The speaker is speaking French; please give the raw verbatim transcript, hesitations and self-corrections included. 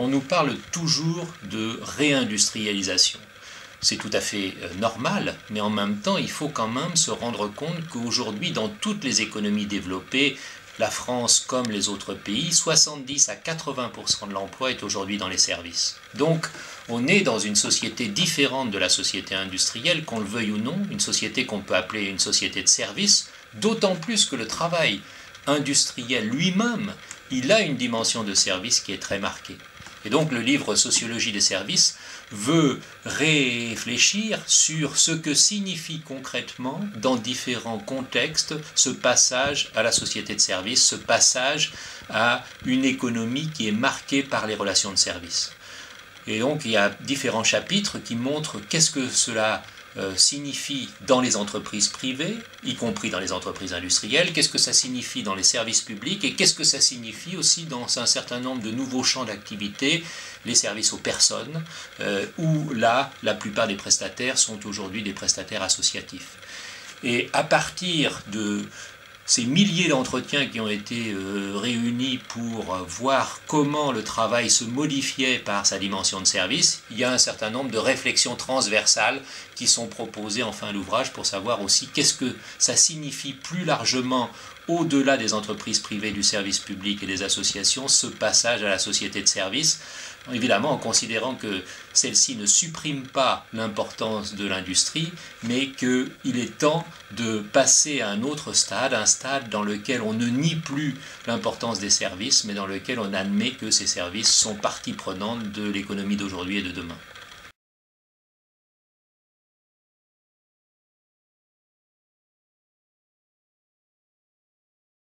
on nous parle toujours de réindustrialisation. C'est tout à fait normal, mais en même temps, il faut quand même se rendre compte qu'aujourd'hui, dans toutes les économies développées, la France comme les autres pays, soixante-dix à quatre-vingts pour cent de l'emploi est aujourd'hui dans les services. Donc, on est dans une société différente de la société industrielle, qu'on le veuille ou non, une société qu'on peut appeler une société de services, d'autant plus que le travail industriel lui-même, il a une dimension de service qui est très marquée. Et donc le livre « Sociologie des services » veut réfléchir sur ce que signifie concrètement, dans différents contextes, ce passage à la société de service, ce passage à une économie qui est marquée par les relations de service. Et donc il y a différents chapitres qui montrent qu'est-ce que cela Euh, signifie dans les entreprises privées, y compris dans les entreprises industrielles, qu'est-ce que ça signifie dans les services publics et qu'est-ce que ça signifie aussi dans un certain nombre de nouveaux champs d'activité, les services aux personnes, euh, où là, la plupart des prestataires sont aujourd'hui des prestataires associatifs. Et à partir de ces milliers d'entretiens qui ont été euh, réunis pour euh, voir comment le travail se modifiait par sa dimension de service, il y a un certain nombre de réflexions transversales qui sont proposées en fin d'ouvrage pour savoir aussi qu'est-ce que ça signifie plus largement au-delà des entreprises privées, du service public et des associations, ce passage à la société de service, évidemment en considérant que celle-ci ne supprime pas l'importance de l'industrie, mais qu'il est temps de passer à un autre stade, un stade dans lequel on ne nie plus l'importance des services, mais dans lequel on admet que ces services sont partie prenante de l'économie d'aujourd'hui et de demain.